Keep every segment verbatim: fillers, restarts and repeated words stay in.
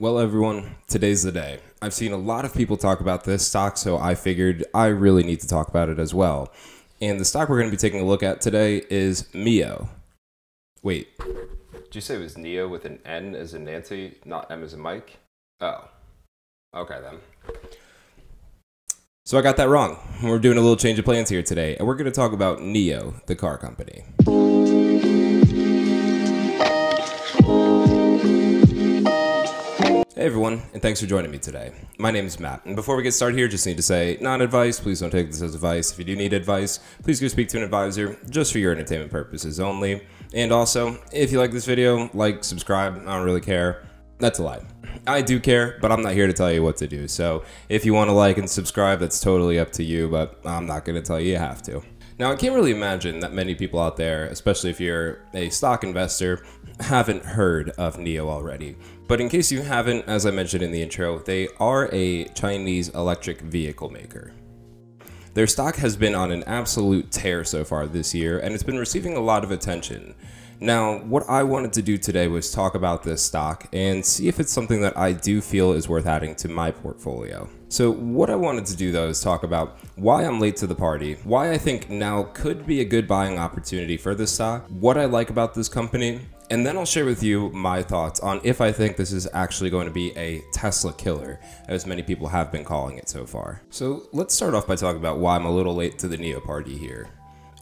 Well, everyone, today's the day. I've seen a lot of people talk about this stock, so I figured I really need to talk about it as well. And the stock we're going to be taking a look at today is Nio. Wait, did you say it was Nio with an N as in Nancy, not M as in Mike? Oh, okay then. So I got that wrong. We're doing a little change of plans here today, and we're going to talk about Nio, the car company. Hey everyone, and thanks for joining me today. My name is Matt, and before we get started here, just need to say, not advice, please don't take this as advice. If you do need advice, please go speak to an advisor, just for your entertainment purposes only. And also, if you like this video, like, subscribe, I don't really care. That's a lie. I do care, but I'm not here to tell you what to do, so if you want to like and subscribe, that's totally up to you, but I'm not going to tell you you have to. Now, I can't really imagine that many people out there, especially if you're a stock investor, haven't heard of Nio already. But in case you haven't, as I mentioned in the intro, they are a Chinese electric vehicle maker. Their stock has been on an absolute tear so far this year, and it's been receiving a lot of attention. Now, what I wanted to do today was talk about this stock and see if it's something that I do feel is worth adding to my portfolio. So what I wanted to do though is talk about why I'm late to the party, why I think now could be a good buying opportunity for this stock, what I like about this company, and then I'll share with you my thoughts on if I think this is actually going to be a Tesla killer, as many people have been calling it so far. So let's start off by talking about why I'm a little late to the Nio party here.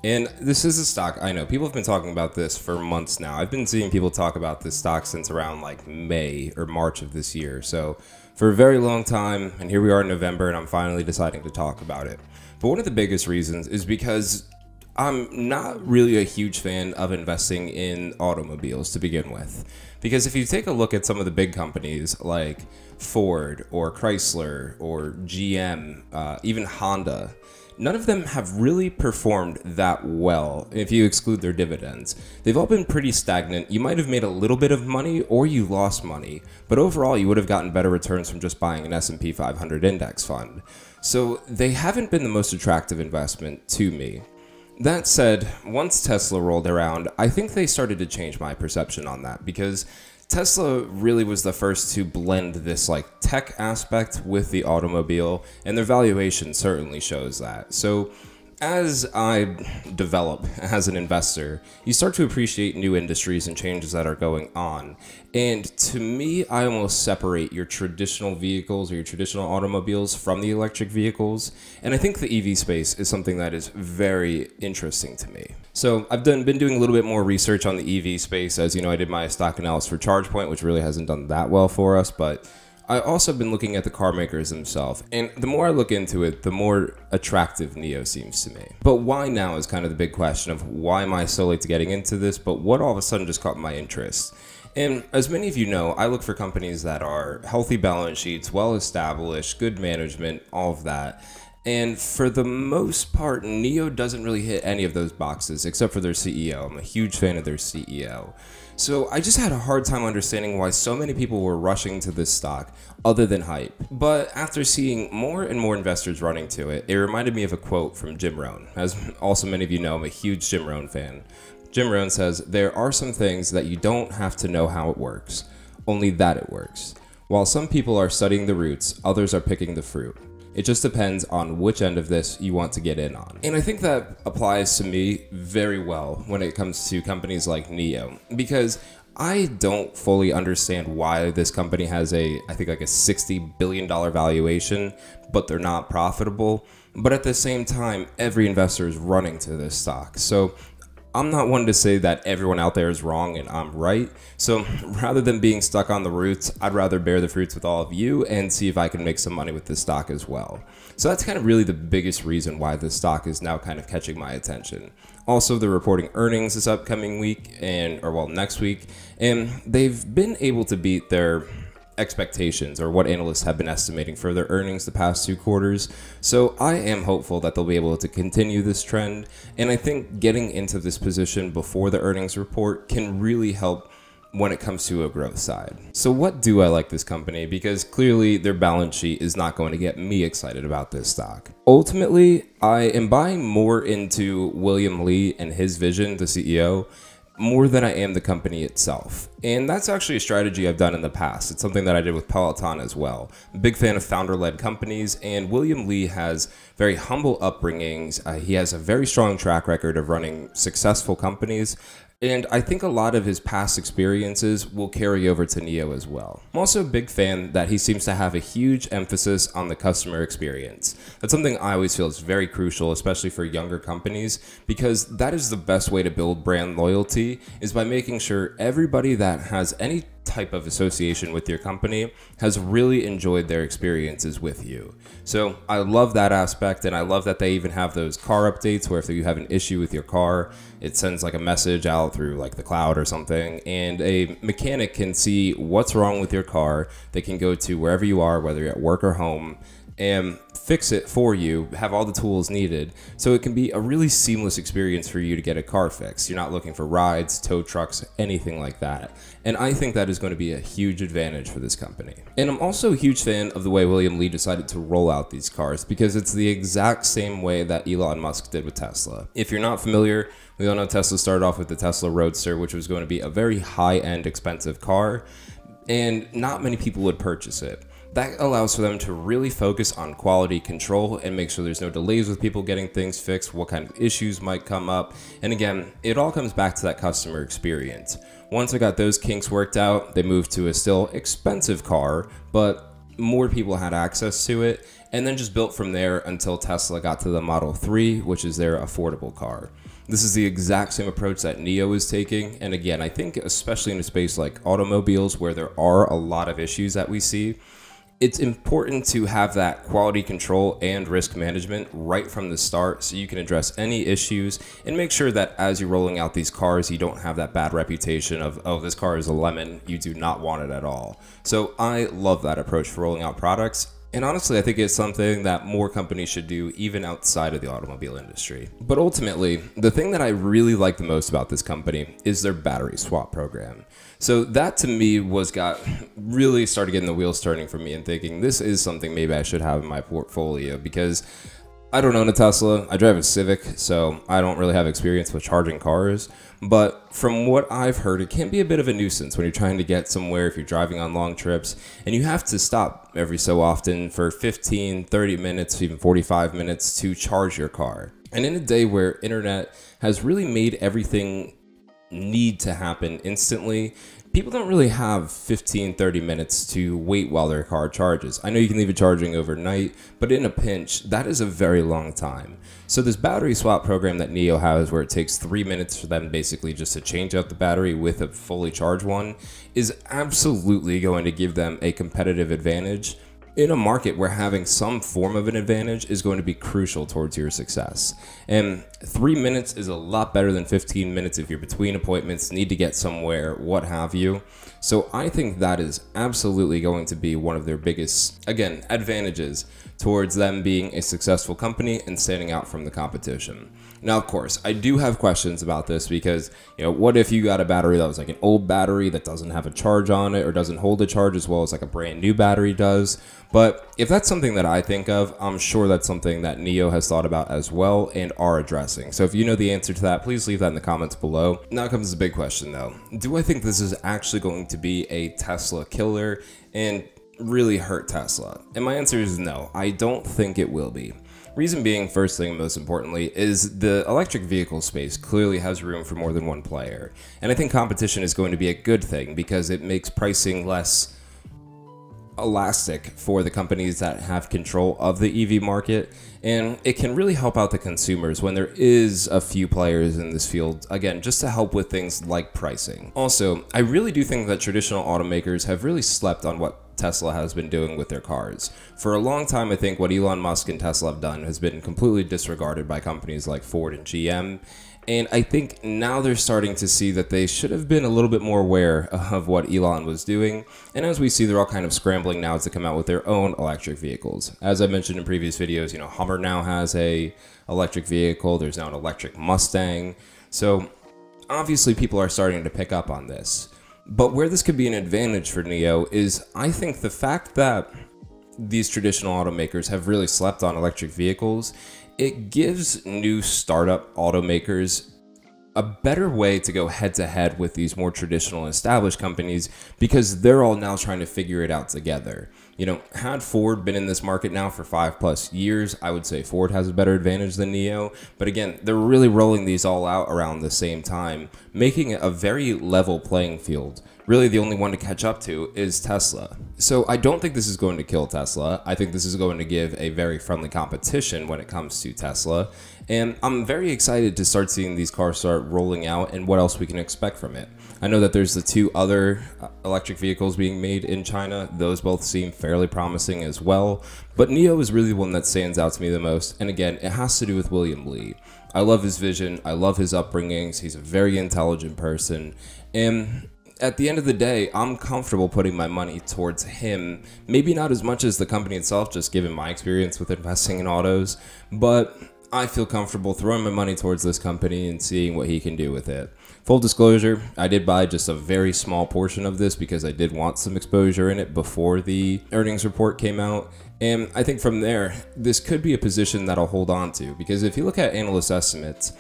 And this is a stock, I know, people have been talking about this for months now. I've been seeing people talk about this stock since around like May or March of this year. So for a very long time, and here we are in November, and I'm finally deciding to talk about it. But one of the biggest reasons is because I'm not really a huge fan of investing in automobiles to begin with. Because if you take a look at some of the big companies like Ford or Chrysler or G M, uh, even Honda, none of them have really performed that well if you exclude their dividends. They've all been pretty stagnant. You might have made a little bit of money or you lost money, but overall you would have gotten better returns from just buying an S and P five hundred index fund. So they haven't been the most attractive investment to me. That said, once Tesla rolled around, I think they started to change my perception on that, because Tesla really was the first to blend this like tech aspect with the automobile, and their valuation certainly shows that. So as I develop as an investor, you start to appreciate new industries and changes that are going on. And to me, I almost separate your traditional vehicles or your traditional automobiles from the electric vehicles. And I think the E V space is something that is very interesting to me. So I've done, been doing a little bit more research on the E V space. As you know, I did my stock analysis for ChargePoint, which really hasn't done that well for us, but I also been looking at the car makers themselves, and the more I look into it, the more attractive Nio seems to me. But why now is kind of the big question of why am I so late to getting into this, but what all of a sudden just caught my interest? And as many of you know, I look for companies that are healthy balance sheets, well-established, good management, all of that. And for the most part, Nio doesn't really hit any of those boxes except for their C E O. I'm a huge fan of their C E O. So I just had a hard time understanding why so many people were rushing to this stock other than hype. But after seeing more and more investors running to it, it reminded me of a quote from Jim Rohn. As also many of you know, I'm a huge Jim Rohn fan. Jim Rohn says, "There are some things that you don't have to know how it works, only that it works. While some people are studying the roots, others are picking the fruit. It just depends on which end of this you want to get in on." And I think that applies to me very well when it comes to companies like Nio, because I don't fully understand why this company has a, I think like a sixty billion dollar valuation, but they're not profitable. But at the same time, every investor is running to this stock. So I'm not one to say that everyone out there is wrong and I'm right. So rather than being stuck on the roots, I'd rather bear the fruits with all of you and see if I can make some money with this stock as well. So that's kind of really the biggest reason why this stock is now kind of catching my attention. Also, they're reporting earnings this upcoming week, and or well, next week, and they've been able to beat their expectations or what analysts have been estimating for their earnings the past two quarters. So I am hopeful that they'll be able to continue this trend. And I think getting into this position before the earnings report can really help when it comes to a growth side. So what do I like this company? Because clearly their balance sheet is not going to get me excited about this stock. Ultimately, I am buying more into William Li and his vision, the C E O, more than I am the company itself. And that's actually a strategy I've done in the past. It's something that I did with Peloton as well. Big fan of founder-led companies, and William Li has very humble upbringings. Uh, he has a very strong track record of running successful companies. And I think a lot of his past experiences will carry over to Nio as well. I'm also a big fan that he seems to have a huge emphasis on the customer experience. That's something I always feel is very crucial, especially for younger companies, because that is the best way to build brand loyalty, is by making sure everybody that has any type of association with your company has really enjoyed their experiences with you. So I love that aspect, and I love that they even have those car updates where if you have an issue with your car, it sends like a message out through like the cloud or something, and a mechanic can see what's wrong with your car. They can go to wherever you are, whether you're at work or home, and fix it for you, have all the tools needed. So it can be a really seamless experience for you to get a car fixed. You're not looking for rides, tow trucks, anything like that. And I think that is going to be a huge advantage for this company. And I'm also a huge fan of the way William Li decided to roll out these cars, because it's the exact same way that Elon Musk did with Tesla. If you're not familiar, we all know Tesla started off with the Tesla Roadster, which was going to be a very high-end expensive car, and not many people would purchase it. That allows for them to really focus on quality control and make sure there's no delays with people getting things fixed, what kind of issues might come up. And again, it all comes back to that customer experience. Once I got those kinks worked out, they moved to a still expensive car, but more people had access to it, and then just built from there until Tesla got to the Model three, which is their affordable car. This is the exact same approach that Nio is taking, and again, I think especially in a space like automobiles where there are a lot of issues that we see, it's important to have that quality control and risk management right from the start, so you can address any issues and make sure that as you're rolling out these cars, you don't have that bad reputation of, oh, this car is a lemon, you do not want it at all. So I love that approach for rolling out products. And honestly, I think it's something that more companies should do even outside of the automobile industry. But ultimately, the thing that I really like the most about this company is their battery swap program. So that to me was got really started getting the wheels turning for me and thinking this is something maybe I should have in my portfolio, because I don't own a Tesla, I drive a Civic, so I don't really have experience with charging cars, but from what I've heard, it can be a bit of a nuisance when you're trying to get somewhere, if you're driving on long trips, and you have to stop every so often for fifteen, thirty minutes, even forty-five minutes to charge your car. And in a day where internet has really made everything need to happen instantly, people don't really have fifteen, thirty minutes to wait while their car charges. I know you can leave it charging overnight, but in a pinch, that is a very long time. So this battery swap program that Nio has, where it takes three minutes for them basically just to change out the battery with a fully charged one, is absolutely going to give them a competitive advantage in a market where having some form of an advantage is going to be crucial towards your success. And three minutes is a lot better than fifteen minutes if you're between appointments, need to get somewhere, what have you. So I think that is absolutely going to be one of their biggest, again, advantages towards them being a successful company and standing out from the competition. Now, of course, I do have questions about this, because, you know, what if you got a battery that was like an old battery that doesn't have a charge on it or doesn't hold a charge as well as like a brand new battery does? But if that's something that I think of, I'm sure that's something that Nio has thought about as well and are addressing. So if you know the answer to that, please leave that in the comments below. Now comes the big question though. Do I think this is actually going to be a Tesla killer and really hurt Tesla? And my answer is no, I don't think it will be. Reason being, first thing and most importantly, is the electric vehicle space clearly has room for more than one player. And I think competition is going to be a good thing, because it makes pricing less elastic for the companies that have control of the E V market, and it can really help out the consumers when there is a few players in this field, again, just to help with things like pricing. Also, I really do think that traditional automakers have really slept on what Tesla has been doing with their cars. For a long time, I think what Elon Musk and Tesla have done has been completely disregarded by companies like Ford and G M. And I think now they're starting to see that they should have been a little bit more aware of what Elon was doing. And as we see, they're all kind of scrambling now to come out with their own electric vehicles. As I mentioned in previous videos, you know, Hummer now has a electric vehicle. There's now an electric Mustang. So obviously people are starting to pick up on this. But where this could be an advantage for Nio is, I think, the fact that these traditional automakers have really slept on electric vehicles, it gives new startup automakers a better way to go head to head with these more traditional established companies, because they're all now trying to figure it out together. You know, had Ford been in this market now for five plus years, I would say Ford has a better advantage than Nio. But again, they're really rolling these all out around the same time, making it a very level playing field. Really, the only one to catch up to is Tesla. So I don't think this is going to kill Tesla. I think this is going to give a very friendly competition when it comes to Tesla. And I'm very excited to start seeing these cars start rolling out and what else we can expect from it. I know that there's the two other electric vehicles being made in China. Those both seem fairly promising as well. But Nio is really the one that stands out to me the most. And again, it has to do with William Li. I love his vision. I love his upbringings. He's a very intelligent person. And at the end of the day, I'm comfortable putting my money towards him. Maybe not as much as the company itself, just given my experience with investing in autos, but I feel comfortable throwing my money towards this company and seeing what he can do with it. Full disclosure, I did buy just a very small portion of this because I did want some exposure in it before the earnings report came out. And I think from there, this could be a position that I'll hold on to, because if you look at analyst estimates,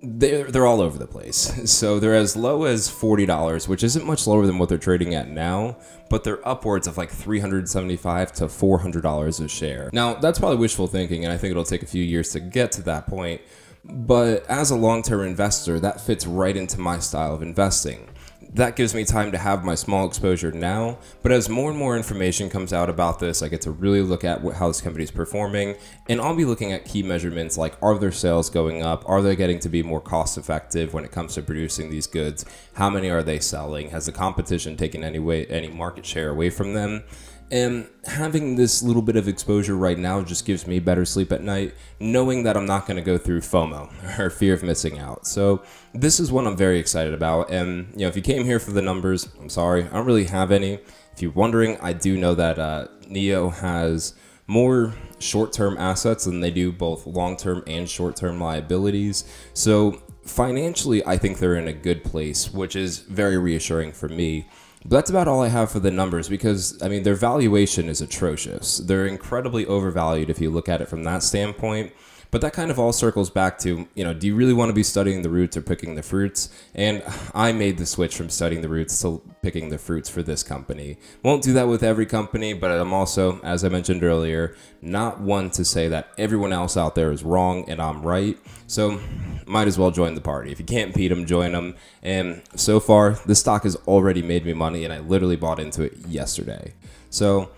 They're, they're all over the place. So they're as low as forty dollars, which isn't much lower than what they're trading at now, but they're upwards of like three hundred seventy-five to four hundred dollars a share. Now, that's probably wishful thinking, and I think it'll take a few years to get to that point. But as a long-term investor, that fits right into my style of investing. That gives me time to have my small exposure now, but as more and more information comes out about this, I get to really look at what, how this company is performing, and I'll be looking at key measurements like, are their sales going up? Are they getting to be more cost effective when it comes to producing these goods? How many are they selling? Has the competition taken any, way, any market share away from them? And having this little bit of exposure right now just gives me better sleep at night, knowing that I'm not going to go through FOMO or fear of missing out. So this is one I'm very excited about. And, you know, if you came here for the numbers, I'm sorry, I don't really have any. If you're wondering, I do know that uh, Nio has more short-term assets than they do both long-term and short-term liabilities. So financially, I think they're in a good place, which is very reassuring for me. But that's about all I have for the numbers, because, I mean, their valuation is atrocious. They're incredibly overvalued if you look at it from that standpoint. But that kind of all circles back to, you know, do you really want to be studying the roots or picking the fruits? And I made the switch from studying the roots to picking the fruits for this company. Won't do that with every company, but I'm also, as I mentioned earlier, not one to say that everyone else out there is wrong and I'm right. So might as well join the party. If you can't beat them, join them. And so far, this stock has already made me money, and I literally bought into it yesterday. So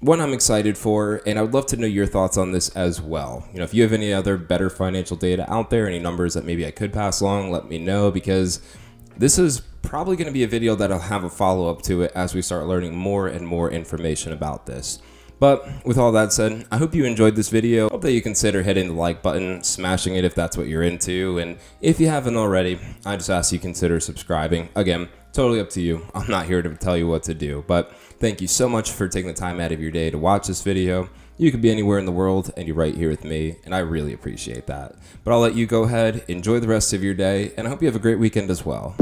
one I'm excited for, and I would love to know your thoughts on this as well. You know, if you have any other better financial data out there, any numbers that maybe I could pass along, let me know, because this is probably going to be a video that'll have a follow-up to it as we start learning more and more information about this. But with all that said, I hope you enjoyed this video. I hope that you consider hitting the like button, smashing it if that's what you're into, and if you haven't already, I just ask you consider subscribing. Again, totally up to you. I'm not here to tell you what to do, but thank you so much for taking the time out of your day to watch this video. You could be anywhere in the world, and you're right here with me, and I really appreciate that. But I'll let you go ahead, enjoy the rest of your day, and I hope you have a great weekend as well.